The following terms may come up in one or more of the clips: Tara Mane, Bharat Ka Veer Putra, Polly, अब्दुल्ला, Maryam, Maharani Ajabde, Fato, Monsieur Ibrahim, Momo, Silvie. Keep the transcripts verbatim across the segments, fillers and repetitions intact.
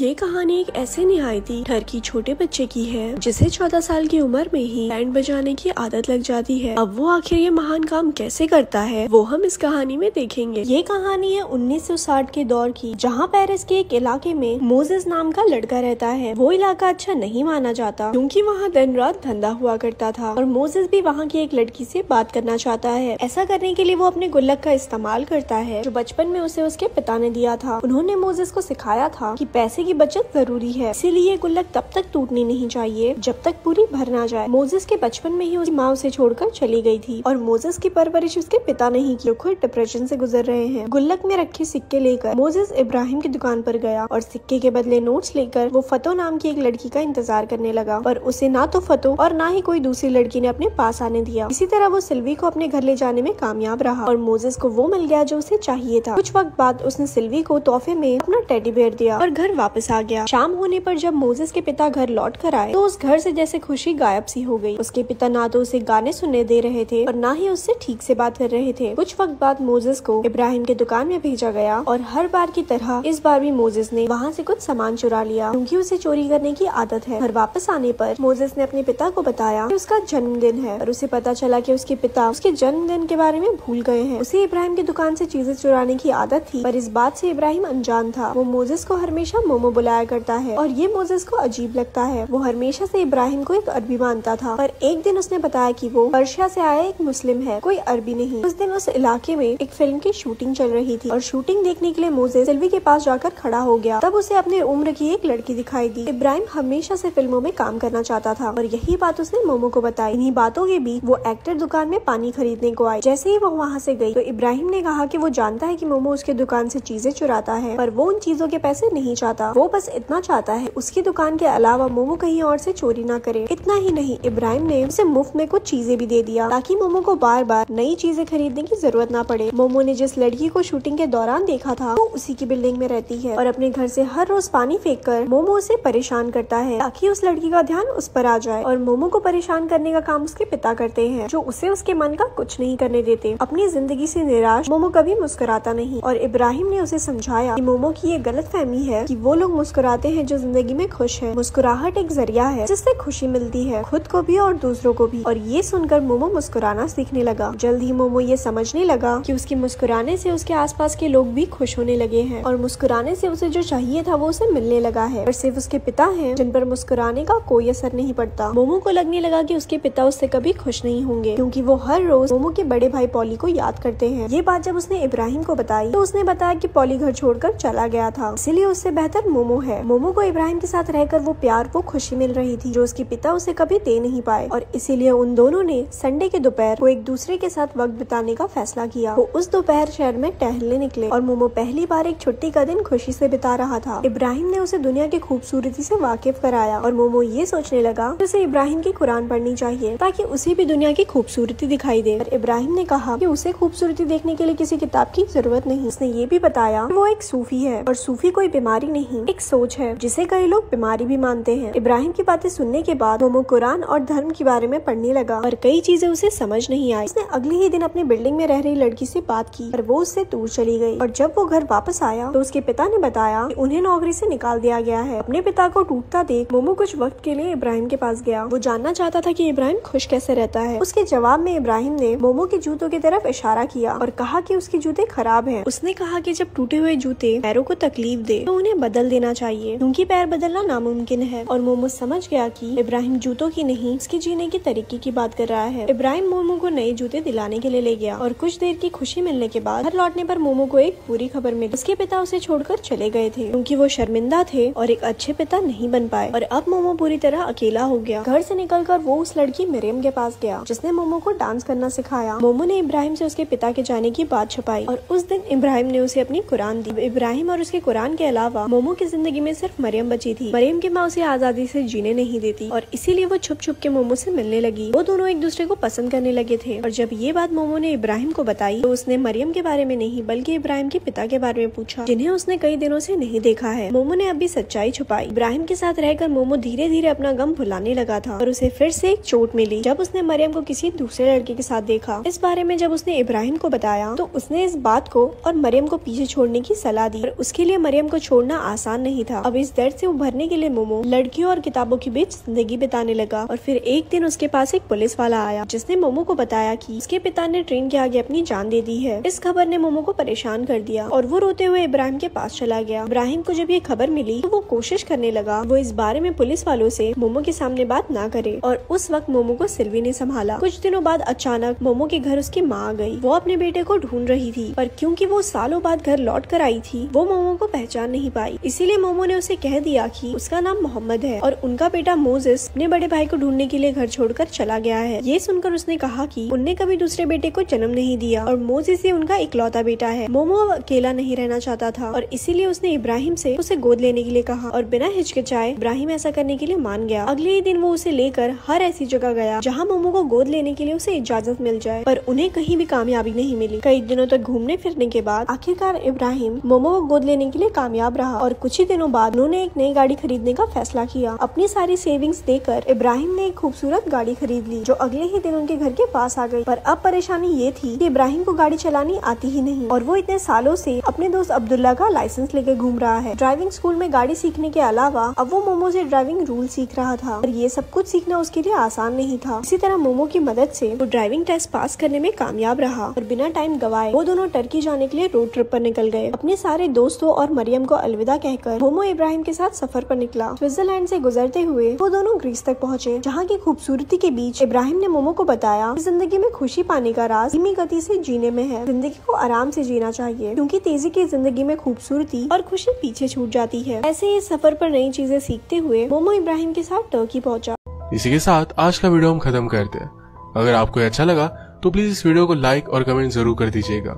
ये कहानी एक ऐसे निहायती ठरकी छोटे बच्चे की है जिसे चौदह साल की उम्र में ही बैंड बजाने की आदत लग जाती है। अब वो आखिर ये महान काम कैसे करता है वो हम इस कहानी में देखेंगे। ये कहानी है उन्नीस सौ साठ के दौर की, जहाँ पेरिस के एक इलाके में मोजेस नाम का लड़का रहता है। वो इलाका अच्छा नहीं माना जाता क्योंकि वहाँ दिन रात धंधा हुआ करता था और मोजेस भी वहाँ की एक लड़की से बात करना चाहता है। ऐसा करने के लिए वो अपने गुल्लक का इस्तेमाल करता है जो बचपन में उसे उसके पिता ने दिया था। उन्होंने मोजेस को सिखाया था कि पैसे की बचत जरूरी है, इसीलिए गुल्लक तब तक टूटनी नहीं चाहिए जब तक पूरी भर ना जाए। मोजेस के बचपन में ही उसकी माँ उसे छोड़कर चली गई थी और मोजेस की परवरिश उसके पिता ने ही की, जो खुद डिप्रेशन से गुजर रहे हैं। गुल्लक में रखे सिक्के लेकर मोजेस इब्राहिम की दुकान पर गया और सिक्के के बदले नोट्स लेकर वो फतो नाम की एक लड़की का इंतजार करने लगा, पर उसे ना तो फतो और ना ही कोई दूसरी लड़की ने अपने पास आने दिया। इसी तरह वो सिल्वी को अपने घर ले जाने में कामयाब रहा और मोजेस को वो मिल गया जो उसे चाहिए था। कुछ वक्त बाद उसने सिल्वी को तोहफे में अपना टेडी बेयर दिया और घर वापस आ गया। शाम होने पर जब मोजेस के पिता घर लौट कर आए तो उस घर से जैसे खुशी गायब सी हो गई। उसके पिता ना तो उसे गाने सुनने दे रहे थे और ना ही उससे ठीक से बात कर रहे थे। कुछ वक्त बाद मोजेस को इब्राहिम के दुकान में भेजा गया और हर बार की तरह इस बार भी मोजेस ने वहाँ से कुछ सामान चुरा लिया क्योंकि उसे चोरी करने की आदत है। घर वापस आने पर मोजेस ने अपने पिता को बताया कि उसका जन्मदिन है और उसे पता चला कि उसके पिता उसके जन्मदिन के बारे में भूल गए हैं। उसे इब्राहिम की दुकान से चीजें चुराने की आदत थी पर इस बात से इब्राहिम अनजान था। वो मोजेस को हमेशा मोमो बुलाया करता है और ये मोजेस को अजीब लगता है। वो हमेशा से इब्राहिम को एक अरबी मानता था, पर एक दिन उसने बताया कि वो पर्शिया से आया एक मुस्लिम है, कोई अरबी नहीं। उस दिन उस इलाके में एक फिल्म की शूटिंग चल रही थी और शूटिंग देखने के लिए मोजेस सिल्वी के पास जाकर खड़ा हो गया। तब उसे अपनी उम्र की एक लड़की दिखाई दी। इब्राहिम हमेशा से फिल्मों में काम करना चाहता था और यही बात उसने मोमो को बताई। इन्हीं बातों के बीच वो एक्टर दुकान में पानी खरीदने को आई। जैसे ही वो वहाँ से गई तो इब्राहिम ने कहा कि वो जानता है कि मोमो उसके दुकान से चीजें चुराता है, पर वो उन चीजों के पैसे नहीं चाहता। वो बस इतना चाहता है उसकी दुकान के अलावा मोमो कहीं और से चोरी ना करे। इतना ही नहीं, इब्राहिम ने उसे मुफ्त में कुछ चीजें भी दे दिया ताकि मोमो को बार बार नई चीजें खरीदने की जरूरत ना पड़े। मोमो ने जिस लड़की को शूटिंग के दौरान देखा था वो उसी की बिल्डिंग में रहती है और अपने घर से हर रोज पानी फेंक कर मोमो उसे परेशान करता है ताकि उस लड़की का ध्यान उस पर आ जाए। और मोमो को परेशान करने का काम उसके पिता करते हैं जो उसे उसके मन का कुछ नहीं करने देते। अपनी जिंदगी से निराश मोमो कभी मुस्कुराता नहीं और इब्राहिम ने उसे समझाया कि मोमो की ये गलतफहमी है कि वो लोग मुस्कुराते हैं जो जिंदगी में खुश है। मुस्कुराहट एक जरिया है जिससे खुशी मिलती है, खुद को भी और दूसरों को भी। और ये सुनकर मोमो मुस्कुराना सीखने लगा। जल्द ही मोमो ये समझने लगा कि उसके मुस्कुराने से उसके आसपास के लोग भी खुश होने लगे हैं और मुस्कुराने से उसे जो चाहिए था वो उसे मिलने लगा है। पर सिर्फ उसके पिता हैं जिन पर मुस्कुराने का कोई असर नहीं पड़ता। मोमो को लगने लगा कि उसके पिता उससे कभी खुश नहीं होंगे क्योंकि वो हर रोज मोमो के बड़े भाई पॉली को याद करते हैं। ये बात जब उसने इब्राहिम को बताई तो उसने बताया कि पॉली घर छोड़कर चला गया था, इसीलिए उससे बेहतर मोमो है। मोमो को इब्राहिम के साथ रहकर वो प्यार वो खुशी मिल रही थी जो उसके पिता उसे कभी दे नहीं पाए और इसीलिए उन दोनों ने संडे के दोपहर वो एक दूसरे के साथ वक्त बिताने का फैसला किया। वो उस दोपहर शहर में टहलने निकले और मोमो पहली बार एक छुट्टी का दिन खुशी से बिता रहा था। इब्राहिम ने उसे दुनिया की खूबसूरती से वाकिफ कराया और मोमो ये सोचने लगा कि उसे इब्राहिम की कुरान पढ़नी चाहिए ताकि उसे भी दुनिया की खूबसूरती दिखाई दे। और इब्राहिम ने कहा कि उसे खूबसूरती देखने के लिए किसी किताब की जरूरत नहीं। उसने ये भी बताया कि वो एक सूफी है और सूफी कोई बीमारी नहीं, एक सोच है जिसे कई लोग बीमारी भी मानते हैं। इब्राहिम की बातें सुनने के बाद मोमो कुरान और धर्म के बारे में पढ़ने लगा और कई चीजें उसे समझ नहीं आई। उसने अगले ही दिन अपने बिल्डिंग में रह रही लड़की से बात की और वो उससे दूर चली गई। और जब वो घर वापस आया तो उसके पिता ने बताया कि उन्हें नौकरी से निकाल दिया गया है। अपने पिता को टूटता देख मोमो कुछ वक्त के लिए इब्राहिम के पास गया। वो जानना चाहता था कि इब्राहिम खुश कैसे रहता है। उसके जवाब में इब्राहिम ने मोमो के जूतों की तरफ इशारा किया और कहा कि उसके जूते खराब हैं। उसने कहा कि जब टूटे हुए जूते पैरों को तकलीफ दे तो उन्हें बदल देना चाहिए क्योंकि पैर बदलना नामुमकिन है। और मोमो समझ गया कि इब्राहिम जूतों की नहीं उसके जीने की तरीके की बात कर रहा है। इब्राहिम मोमो को नए जूते दिलाने के लिए ले गया और कुछ देर की खुशी मिलने के बाद घर लौटने पर मोमो को एक बुरी खबर मिली। उसके पिता उसे छोड़कर चले गए थे क्योंकि वो शर्मिंदा थे और एक अच्छे पिता नहीं बन पाए। और अब मोमो पूरी तरह अकेला हो गया। घर से निकलकर वो उस लड़की मरियम के पास गया जिसने मोमो को डांस करना सिखाया। मोमो ने इब्राहिम से उसके पिता के जाने की बात छुपाई और उस दिन इब्राहिम ने उसे अपनी कुरान दी। इब्राहिम और उसके कुरान के अलावा मोमो की जिंदगी में सिर्फ मरियम बची थी। मरियम की माँ उसे आजादी से जीने नहीं देती और इसीलिए वो छुप छुप के मोमो से मिलने लगी। वो दोनों एक दूसरे को पसंद करने लगे थे। और जब ये बात मोमो ने इब्राहिम को बताई तो उसने मरियम के बारे में नहीं बल्कि इब्राहिम के पिता के बारे में पूछा जिन्हें उसने कई दिनों से नहीं देखा है। मोमो ने अभी सच्चाई छुपाई। इब्राहिम के साथ रहकर मोमो धीरे धीरे अपना गम भुलाने लगा था और उसे फिर से एक चोट मिली जब उसने मरियम को किसी दूसरे लड़के के साथ देखा। इस बारे में जब उसने इब्राहिम को बताया तो उसने इस बात को और मरियम को पीछे छोड़ने की सलाह दी। उसके लिए मरियम को छोड़ना आसान आसान नहीं था। अब इस दर्द से उभरने के लिए मोमो लड़कियों और किताबों के बीच जिंदगी बिताने लगा। और फिर एक दिन उसके पास एक पुलिस वाला आया जिसने मोमो को बताया कि उसके पिता ने ट्रेन के आगे अपनी जान दे दी है। इस खबर ने मोमो को परेशान कर दिया और वो रोते हुए इब्राहिम के पास चला गया। इब्राहिम को जब ये खबर मिली तो वो कोशिश करने लगा वो इस बारे में पुलिस वालों से मोमो के सामने बात ना करे। और उस वक्त मोमो को सिल्वी ने संभाला। कुछ दिनों बाद अचानक मोमो के घर उसकी माँ आ गई। वो अपने बेटे को ढूंढ रही थी पर क्योंकि वो सालों बाद घर लौट कर आई थी वो मोमो को पहचान नहीं पाई। इसीलिए मोमो ने उसे कह दिया कि उसका नाम मोहम्मद है और उनका बेटा मोजेस अपने बड़े भाई को ढूंढने के लिए घर छोड़कर चला गया है। ये सुनकर उसने कहा कि उनने कभी दूसरे बेटे को जन्म नहीं दिया और मोजेस ही उनका इकलौता बेटा है। मोमो अकेला नहीं रहना चाहता था और इसीलिए उसने इब्राहिम से उसे गोद लेने के लिए कहा और बिना हिचकिचाए इब्राहिम ऐसा करने के लिए मान गया। अगले ही दिन वो उसे लेकर हर ऐसी जगह गया जहाँ मोमो को गोद लेने के लिए उसे इजाजत मिल जाए, पर उन्हें कहीं भी कामयाबी नहीं मिली। कई दिनों तक घूमने फिरने के बाद आखिरकार इब्राहिम मोमो को गोद लेने के लिए कामयाब रहा और कुछ ही दिनों बाद उन्होंने एक नई गाड़ी खरीदने का फैसला किया। अपनी सारी सेविंग्स देकर इब्राहिम ने एक खूबसूरत गाड़ी खरीद ली जो अगले ही दिन उनके घर के पास आ गई। पर अब परेशानी ये थी कि इब्राहिम को गाड़ी चलानी आती ही नहीं और वो इतने सालों से अपने दोस्त अब्दुल्ला का लाइसेंस लेके घूम रहा है। ड्राइविंग स्कूल में गाड़ी सीखने के अलावा अब वो मोमो से ड्राइविंग रूल सीख रहा था और ये सब कुछ सीखना उसके लिए आसान नहीं था। इसी तरह मोमो की मदद से वो ड्राइविंग टेस्ट पास करने में कामयाब रहा और बिना टाइम गवाए वो दोनों टर्की जाने के लिए रोड ट्रिप पर निकल गए। अपने सारे दोस्तों और मरियम को अलविदा कहकर मोमो इब्राहिम के साथ सफर पर निकला। स्विट्जरलैंड से गुजरते हुए वो दोनों ग्रीस तक पहुँचे जहाँ की खूबसूरती के बीच इब्राहिम ने मोमो को बताया कि जिंदगी में खुशी पाने का राज धीमी गति से जीने में है, जिंदगी को आराम से जीना चाहिए क्योंकि तेजी की जिंदगी में खूबसूरती और खुशी पीछे छूट जाती है। ऐसे इस सफर पर नई चीजें सीखते हुए मोमो इब्राहिम के साथ टर्की पहुँचा। इसी के साथ आज का वीडियो हम खत्म करते हैं। अगर आपको अच्छा लगा तो प्लीज इस वीडियो को लाइक और कमेंट जरूर कर दीजिएगा।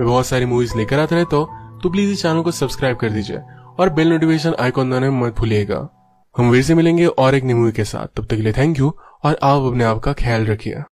मैं बहुत सारी मूवीज लेकर आता रहता हूँ तो प्लीज इस चैनल को सब्सक्राइब कर दीजिए और बेल नोटिफिकेशन आइकॉन दबाने में मत भूलिएगा। हम फिर से मिलेंगे और एक नई मूवी के साथ। तब तक के लिए थैंक यू और आप अपने आप का ख्याल रखिए।